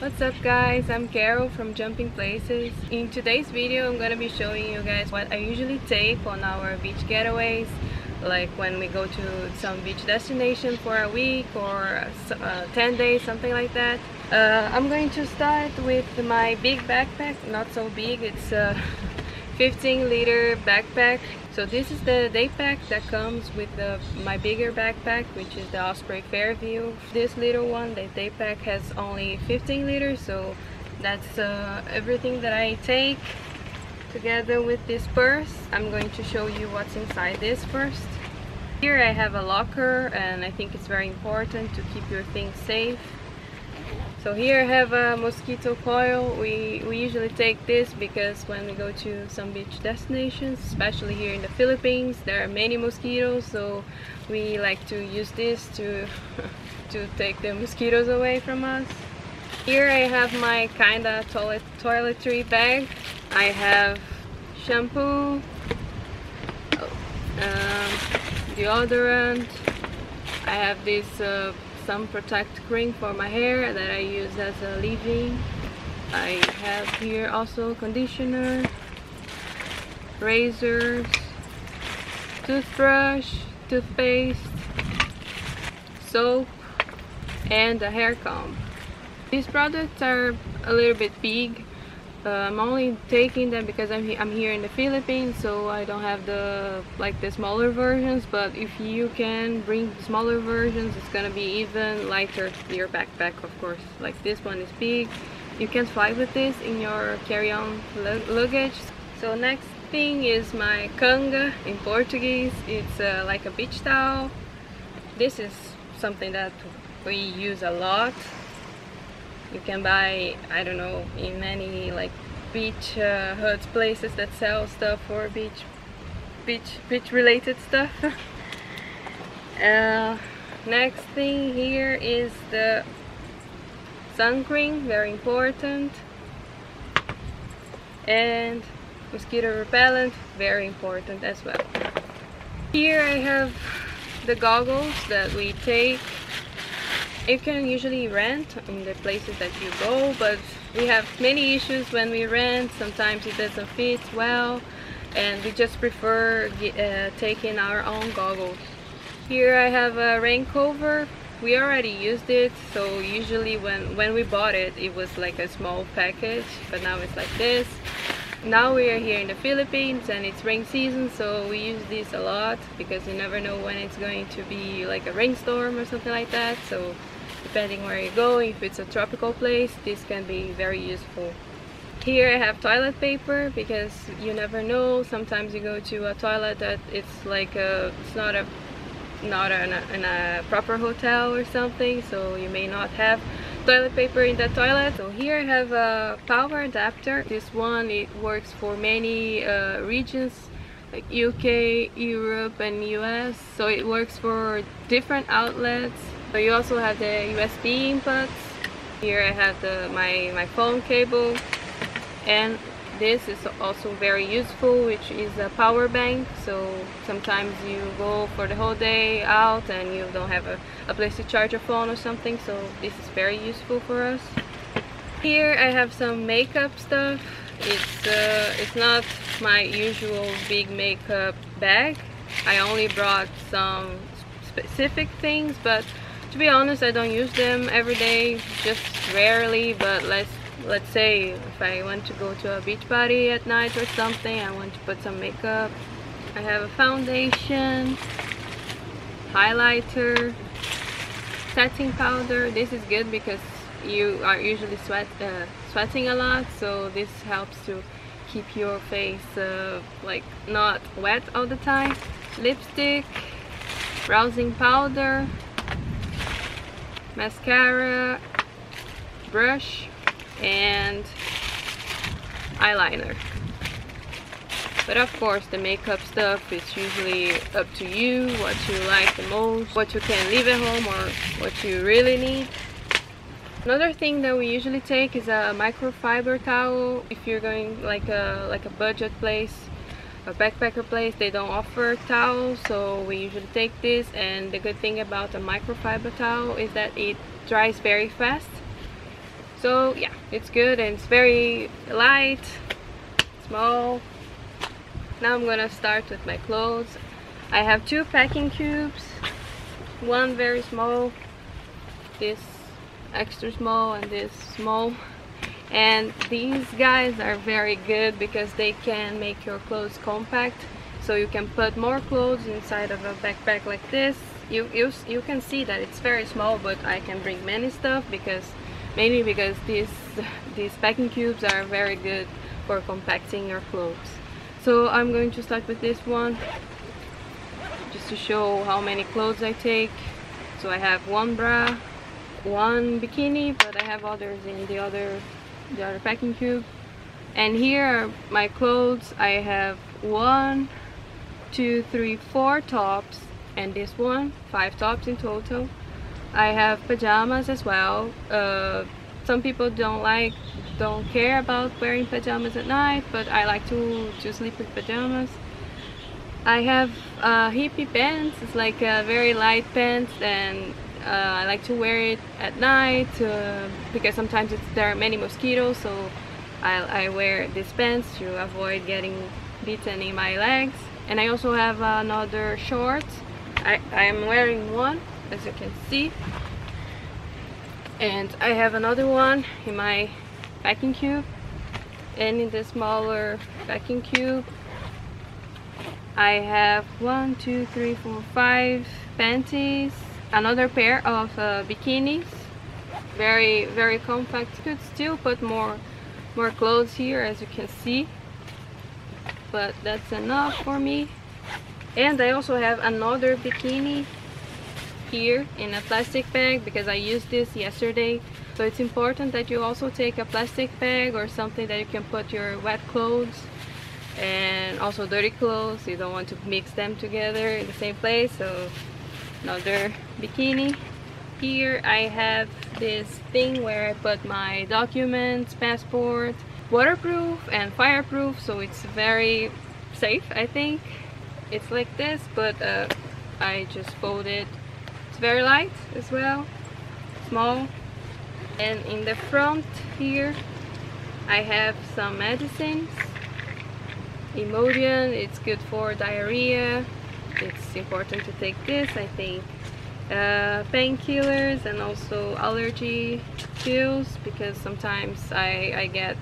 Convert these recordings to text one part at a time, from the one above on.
What's up guys, I'm Carol from Jumping Places. In today's video I'm gonna be showing you guys what I usually take on our beach getaways, like when we go to some beach destination for a week or 10 days, something like that. I'm going to start with my big backpack, not so big, it's a 15-liter backpack. So this is the day pack that comes with my bigger backpack, which is the Osprey Fairview. This little one, the day pack, has only 15 liters, so that's everything that I take together with this purse. I'm going to show you what's inside this first. Here I have a locker, and I think it's very important to keep your things safe. So here I have a mosquito coil. We usually take this because when we go to some beach destinations, especially here in the Philippines, there are many mosquitoes, so we like to use this to take the mosquitoes away from us. Here I have my kinda toiletry bag. I have shampoo, deodorant, I have this some protect cream for my hair that I use as a leave-in. I have here also conditioner, razors, toothbrush, toothpaste, soap, and a hair comb. These products are a little bit big. I'm only taking them because I'm here in the Philippines, so I don't have the smaller versions, but if you can bring smaller versions, it's gonna be even lighter your backpack, of course. Like this one is big, you can fly with this in your carry-on luggage. So next thing is my canga. In Portuguese it's like a beach towel. This is something that we use a lot. You can buy, I don't know, in many like beach huts, places that sell stuff for beach related stuff. Next thing here is the sun cream, very important, and mosquito repellent, very important as well. Here I have the goggles that we take. You can usually rent in the places that you go, but we have many issues when we rent. Sometimes it doesn't fit well, and we just prefer taking our own goggles. Here I have a rain cover. We already used it, so usually when we bought it, it was like a small package, but now it's like this. Now we are here in the Philippines and it's rain season, so we use this a lot because you never know when it's going to be like a rainstorm or something like that. So depending where you go, if it's a tropical place, this can be very useful. Here I have toilet paper because you never know, sometimes you go to a toilet that it's like it's not in a proper hotel or something, so you may not have toilet paper in the toilet. So here I have a power adapter. This one, it works for many regions like UK, Europe and US, so it works for different outlets. So you also have the USB inputs. Here I have my phone cable, and this is also very useful, which is a power bank. So sometimes you go for the whole day out and you don't have a place to charge your phone or something, so this is very useful for us. Here I have some makeup stuff. It's not my usual big makeup bag. I only brought some specific things, but to be honest I don't use them every day, just rarely. But let's say if I want to go to a beach party at night or something, I want to put some makeup. I have a foundation, highlighter, setting powder. This is good because you are usually sweating a lot, so this helps to keep your face like not wet all the time. Lipstick, bronzing powder, mascara, brush, and eyeliner. But of course the makeup stuff is usually up to you, what you like the most, what you can leave at home or what you really need. Another thing that we usually take is a microfiber towel. If you're going like a budget place, a backpacker place, they don't offer towels, so we usually take this. And the good thing about a microfiber towel is that it dries very fast. So yeah, it's good and it's very light, small. Now I'm gonna start with my clothes. I have two packing cubes, one very small, this extra small and this small. And these guys are very good because they can make your clothes compact, so you can put more clothes inside of a backpack like this. You can see that it's very small, but I can bring many stuff mainly because these packing cubes are very good for compacting your clothes. So I'm going to start with this one just to show how many clothes I take. So I have one bra, one bikini, but I have others in the other packing cube. And here are my clothes. I have 1, 2, 3, 4 tops, and this one 5 tops in total. I have pajamas as well. Some people don't care about wearing pajamas at night, but I like to sleep with pajamas. I have hippie pants. It's like a very light pants, and I like to wear it at night because sometimes there are many mosquitoes, so I wear these pants to avoid getting bitten in my legs. And I also have another short. I am wearing one, as you can see, and I have another one in my packing cube. And in the smaller packing cube I have 1, 2, 3, 4, 5 panties, another pair of bikinis, very compact. You could still put more clothes here, as you can see, but that's enough for me. And I also have another bikini here in a plastic bag because I used this yesterday. So it's important that you also take a plastic bag or something that you can put your wet clothes and also dirty clothes. You don't want to mix them together in the same place. So another bikini. Here I have this thing where I put my documents, passport, waterproof and fireproof, so it's very safe. I think it's like this, but I just fold it. It's very light as well, small. And in the front here I have some medicines. Imodium, it's good for diarrhea. It's important to take this, I think. Painkillers and also allergy pills, because sometimes I get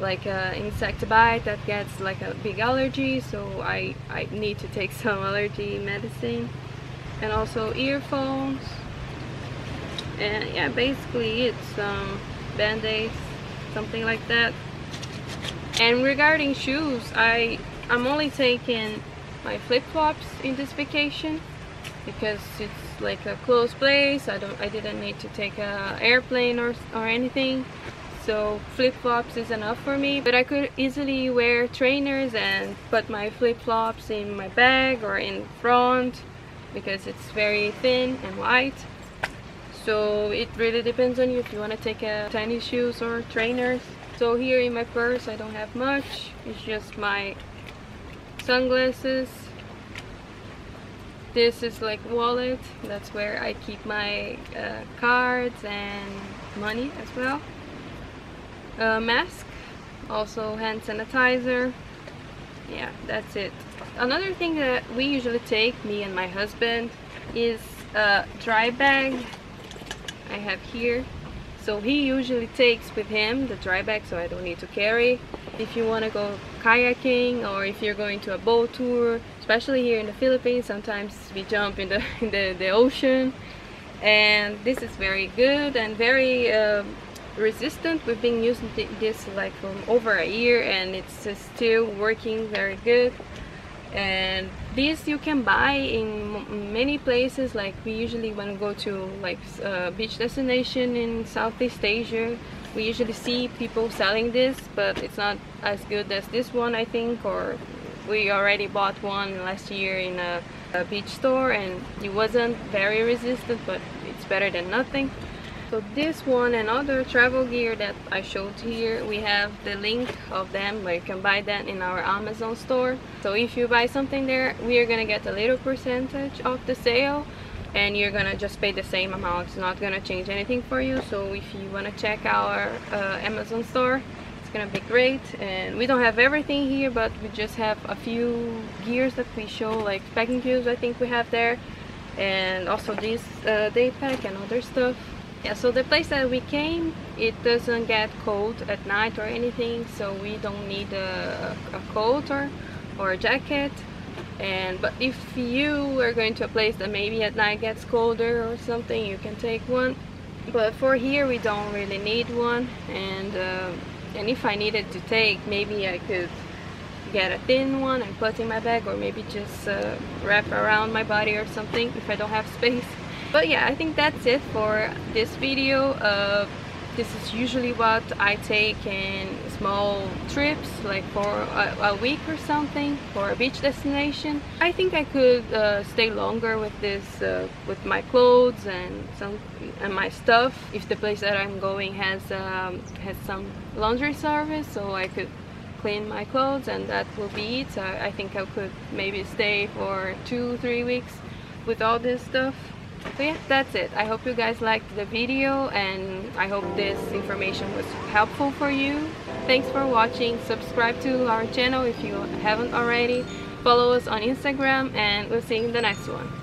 like an insect bite that gets like a big allergy, so I need to take some allergy medicine. And also earphones, and yeah, basically it's some band-aids, something like that. And regarding shoes, I'm only taking my flip-flops in this vacation because it's like a close place. I didn't need to take an airplane or anything, so flip-flops is enough for me. But I could easily wear trainers and put my flip-flops in my bag or in front because it's very thin and wide. So it really depends on you if you want to take tiny shoes or trainers. So here in my purse I don't have much. It's just my sunglasses. This is like wallet, that's where I keep my cards and money as well. Mask, also hand sanitizer. Yeah, that's it. Another thing that we usually take, me and my husband, is a dry bag I have here. So he usually takes with him the dry bag, so I don't need to carry. If you want to go kayaking or if you're going to a boat tour, especially here in the Philippines, sometimes we jump in the ocean, and this is very good and very resistant. We've been using this like over a year, and it's still working very good. And this you can buy in many places. Like we usually, when we go to like beach destination in Southeast Asia, we usually see people selling this, but it's not as good as this one, I think. Or we already bought one last year in a beach store, and it wasn't very resistant, but it's better than nothing. So this one and other travel gear that I showed here, we have the link of them where you can buy that in our Amazon store. So if you buy something there, we are gonna get a little percentage of the sale. and you're gonna just pay the same amount. It's not gonna change anything for you. So if you wanna check our Amazon store, it's gonna be great. And we don't have everything here, but we just have a few gears that we show, like packing cubes I think we have there, and also this day pack and other stuff. Yeah, so the place that we came, it doesn't get cold at night or anything, so we don't need a coat or a jacket. But if you are going to a place that maybe at night gets colder or something, you can take one. But for here we don't really need one. And if I needed to take, maybe I could get a thin one and put in my bag, or maybe just wrap around my body or something if I don't have space. But yeah, I think that's it for this video. This is usually what I take in small trips, like for a week or something, for a beach destination. I think I could stay longer with this, with my clothes and my stuff, if the place that I'm going has some laundry service, so I could clean my clothes, and that will be it. So I think I could maybe stay for 2-3 weeks with all this stuff. So yeah, that's it. I hope you guys liked the video, and I hope this information was helpful for you. Thanks for watching. Subscribe to our channel if you haven't already. Follow us on Instagram, and we'll see you in the next one.